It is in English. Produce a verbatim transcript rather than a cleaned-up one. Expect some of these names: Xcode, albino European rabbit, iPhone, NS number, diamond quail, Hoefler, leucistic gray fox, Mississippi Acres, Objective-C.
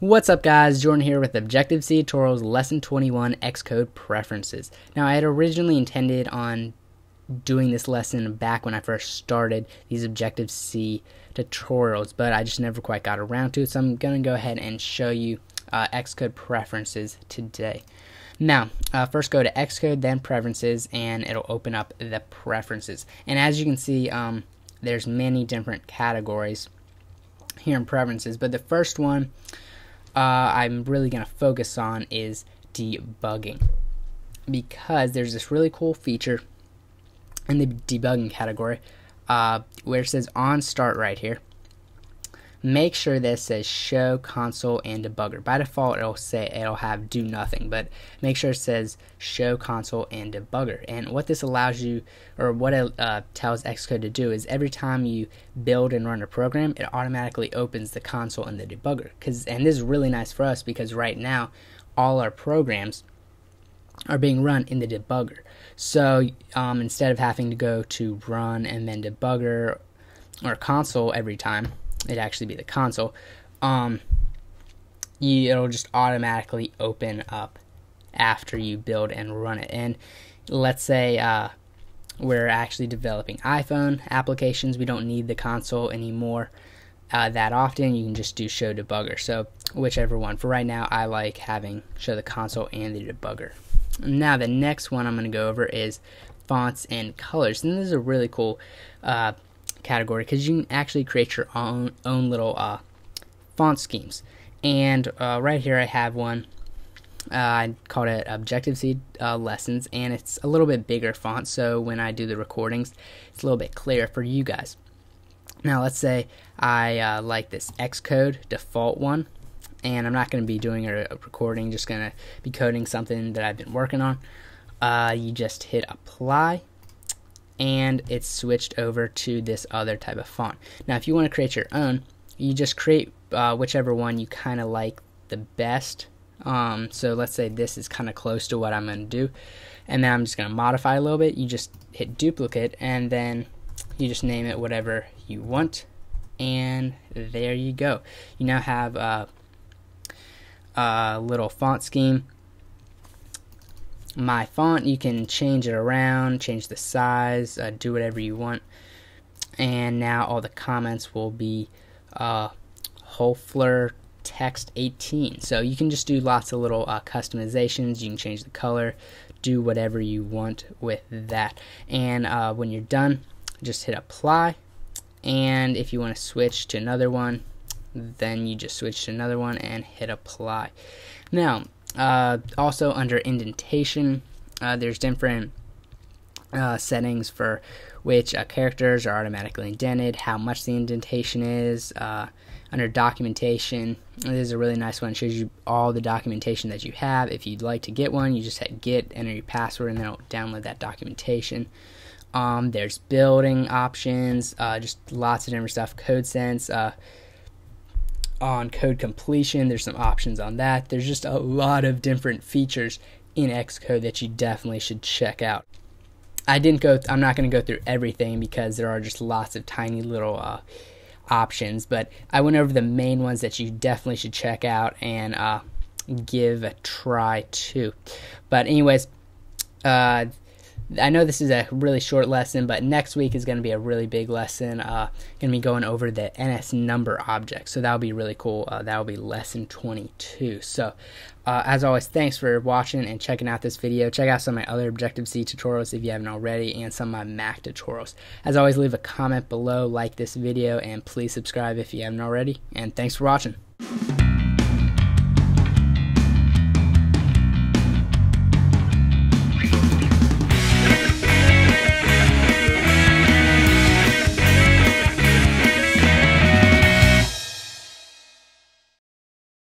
What's up guys, Jordan here with Objective-C Tutorials Lesson twenty-one, Xcode Preferences. Now I had originally intended on doing this lesson back when I first started these Objective-C tutorials, but I just never quite got around to it, so I'm going to go ahead and show you uh, Xcode Preferences today. Now, uh, first go to Xcode, then Preferences, and it'll open up the Preferences. And as you can see, um, there's many different categories here in Preferences, but the first one Uh, I'm really going to focus on is debugging, because there's this really cool feature in the debugging category uh, where it says on start right here. Make sure that it says show console and debugger. By default it'll say it'll have do nothing, but make sure it says show console and debugger. And what this allows you, or what it uh, tells Xcode to do, is every time you build and run a program, it automatically opens the console and the debugger. Cause and this is really nice for us, because right now all our programs are being run in the debugger. So um, instead of having to go to run and then debugger or console every time, it'd actually be the console, um, you, it'll just automatically open up after you build and run it. And let's say uh, we're actually developing iPhone applications, we don't need the console anymore uh, that often. You can just do show debugger, so whichever one. For right now I like having show the console and the debugger. Now the next one I'm going to go over is fonts and colors, and this is a really cool uh, category, because you can actually create your own own little uh, font schemes. And uh, right here I have one, uh, I called it Objective-C uh, Lessons, and it's a little bit bigger font, so when I do the recordings it's a little bit clearer for you guys. Now let's say I uh, like this Xcode default one, and I'm not going to be doing a, a recording, just going to be coding something that I've been working on. Uh, you just hit apply and it's switched over to this other type of font. Now if you want to create your own, you just create uh, whichever one you kind of like the best. Um, so let's say this is kind of close to what I'm going to do, and then I'm just going to modify a little bit. You just hit duplicate and then you just name it whatever you want, and there you go. You now have a, a little font scheme. My font, you can change it around, change the size, uh, do whatever you want, and now all the comments will be uh, Hoefler text eighteen. So you can just do lots of little uh, customizations. You can change the color, do whatever you want with that. And uh, when you're done, just hit apply, and if you want to switch to another one, then you just switch to another one and hit apply. Now Uh, also under indentation, uh, there's different uh, settings for which uh, characters are automatically indented, how much the indentation is. Uh, under documentation, this is a really nice one. It shows you all the documentation that you have. If you'd like to get one, you just hit get, enter your password, and then it'll download that documentation. Um, there's building options, uh, just lots of different stuff. Code sense, uh, on code completion, there's some options on that. There's just a lot of different features in Xcode that you definitely should check out. I didn't go th I'm not going to go through everything, because there are just lots of tiny little uh, options, but I went over the main ones that you definitely should check out and uh, give a try to. But anyways, uh, I know this is a really short lesson, but next week is going to be a really big lesson. Uh, going to be going over the N S number object, so that'll be really cool. Uh, that'll be lesson twenty-two. So, uh, as always, thanks for watching and checking out this video. Check out some of my other Objective-C tutorials if you haven't already, and some of my Mac tutorials. As always, leave a comment below, like this video, and please subscribe if you haven't already. And thanks for watching.